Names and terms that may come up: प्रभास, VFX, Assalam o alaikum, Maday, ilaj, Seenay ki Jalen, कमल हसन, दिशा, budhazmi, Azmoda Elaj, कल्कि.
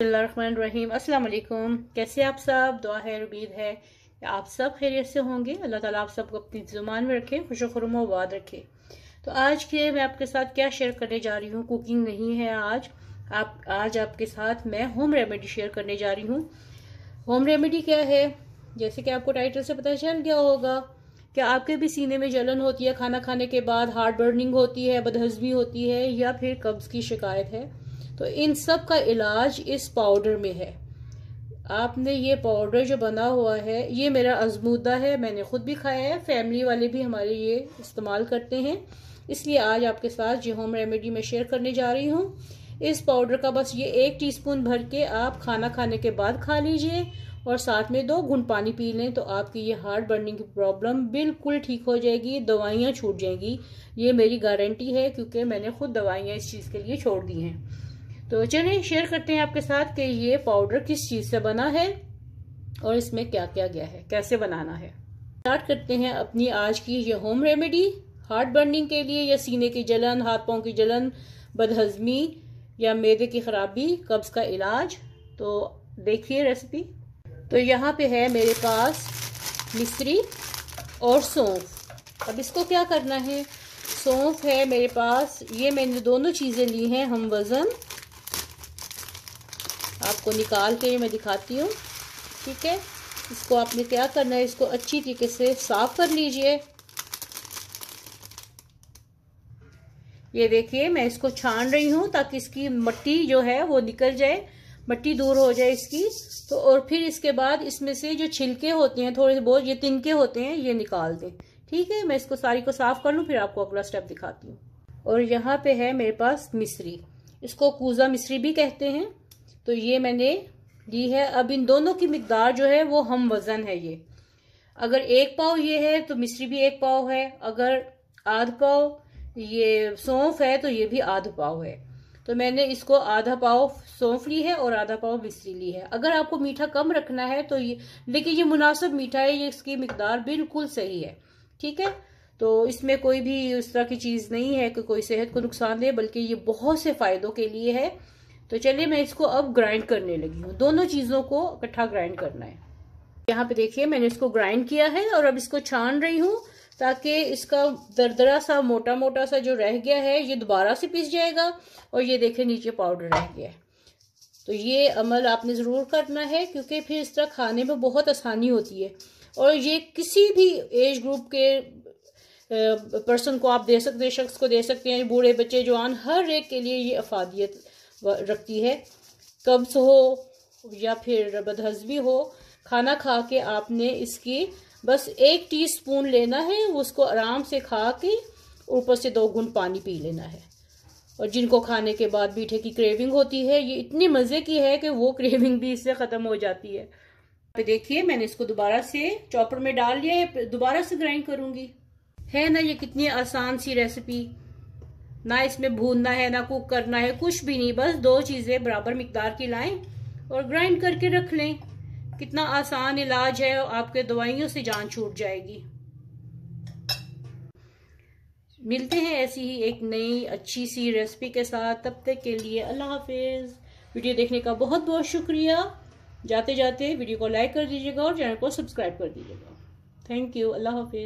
बिस्मिल्लाहिर्रहमानिर्रहीम। अस्सलाम वालेकुम। कैसे आप सब? दुआ है, उम्मीद है आप सब खैरियत से होंगे। अल्लाह ताला आप सबको अपनी ज़ुबान में रखे, खुशखुरम आबाद रखे। तो आज के मैं आपके साथ क्या शेयर करने जा रही हूँ, कुकिंग नहीं है आज आपके साथ मैं होम रेमेडी शेयर करने जा रही हूँ। होम रेमेडी क्या है, जैसे कि आपको टाइटल से पता चल गया होगा कि आपके भी सीने में जलन होती है, खाना खाने के बाद हार्ट बर्निंग होती है, बदहज़मी होती है या फिर कब्ज़ की शिकायत है, तो इन सब का इलाज इस पाउडर में है। आपने ये पाउडर जो बना हुआ है, ये मेरा आजमूदा है, मैंने खुद भी खाया है, फैमिली वाले भी हमारे ये इस्तेमाल करते हैं, इसलिए आज आपके साथ ये होम रेमेडी में शेयर करने जा रही हूँ। इस पाउडर का बस ये 1 टीस्पून भर के आप खाना खाने के बाद खा लीजिए और साथ में 2 घूंट पानी पी लें, तो आपकी ये हार्ट बर्निंग की प्रॉब्लम बिल्कुल ठीक हो जाएगी, दवाइयाँ छूट जाएंगी। ये मेरी गारंटी है क्योंकि मैंने खुद दवाइयाँ इस चीज़ के लिए छोड़ दी हैं। तो चलिए शेयर करते हैं आपके साथ कि ये पाउडर किस चीज़ से बना है और इसमें क्या क्या गया है, कैसे बनाना है। स्टार्ट करते हैं अपनी आज की ये होम रेमेडी। हार्ट बर्निंग के लिए या सीने की जलन, हाथ पांव की जलन, बदहजमी या मैदे की खराबी, कब्ज़ का इलाज। तो देखिए रेसिपी। तो यहाँ पे है मेरे पास मिस्री और सौंफ। अब इसको क्या करना है, सौंफ है मेरे पास, ये मैंने दोनों चीज़ें ली हैं हम वज़न, आपको निकाल के मैं दिखाती हूँ। ठीक है, इसको आपने क्या करना है, इसको अच्छी तरीके से साफ कर लीजिए। ये देखिए मैं इसको छान रही हूँ ताकि इसकी मट्टी जो है वो निकल जाए, मट्टी दूर हो जाए इसकी। तो और फिर इसके बाद इसमें से जो छिलके होते हैं, थोड़े बहुत ये तिनके होते हैं, ये निकाल दें। ठीक है, मैं इसको सारी को साफ कर लूँ, फिर आपको अगला स्टेप दिखाती हूँ। और यहाँ पे है मेरे पास मिस्री, इसको कूजा मिस्री भी कहते हैं, तो ये मैंने ली है। अब इन दोनों की मिकदार जो है वो हम वज़न है। ये अगर 1 पाव ये है तो मिस्री भी 1 पाव है, अगर आधा पाव ये सौंफ है तो ये भी आधा पाव है। तो मैंने इसको आधा पाव सौंफ ली है और आधा पाव मिस्री ली है। अगर आपको मीठा कम रखना है तो ये, लेकिन ये मुनासिब मीठा है, ये इसकी मिकदार बिल्कुल सही है। ठीक है, तो इसमें कोई भी उस तरह की चीज़ नहीं है कि कोई सेहत को नुकसान दे, बल्कि ये बहुत से फ़ायदों के लिए है। तो चलिए मैं इसको अब ग्राइंड करने लगी हूँ, दोनों चीज़ों को इकट्ठा ग्राइंड करना है। यहाँ पे देखिए मैंने इसको ग्राइंड किया है और अब इसको छान रही हूँ ताकि इसका दरदरा सा मोटा मोटा सा जो रह गया है ये दोबारा से पीस जाएगा। और ये देखें नीचे पाउडर रह गया है, तो ये अमल आपने ज़रूर करना है क्योंकि फिर इस तरह खाने में बहुत आसानी होती है। और ये किसी भी एज ग्रुप के पर्सन को आप दे सकते हैं, शख्स को दे सकते हैं, बूढ़े बच्चे जवान, हर एक के लिए ये अफादियत रखती है। कब्ज़ हो या फिर बदहजमी हो, खाना खा के आपने इसकी बस 1 टीस्पून लेना है, उसको आराम से खा के ऊपर से 2 घूंट पानी पी लेना है। और जिनको खाने के बाद मीठे की क्रेविंग होती है, ये इतनी मज़े की है कि वो क्रेविंग भी इससे ख़त्म हो जाती है। देखिए मैंने इसको दोबारा से चॉपर में डाल लिया है, दोबारा से ग्राइंड करूँगी। है ना, ये कितनी आसान सी रेसिपी, ना इसमें भूनना है ना कुक करना है, कुछ भी नहीं, बस 2 चीज़ें बराबर मिकदार की लाएं और ग्राइंड करके रख लें। कितना आसान इलाज है, आपके दवाइयों से जान छूट जाएगी। मिलते हैं ऐसी ही एक नई अच्छी सी रेसिपी के साथ, तब तक के लिए अल्लाह हाफिज़। वीडियो देखने का बहुत बहुत शुक्रिया। जाते जाते वीडियो को लाइक कर दीजिएगा और चैनल को सब्सक्राइब कर दीजिएगा। थैंक यू, अल्लाह हाफिज़।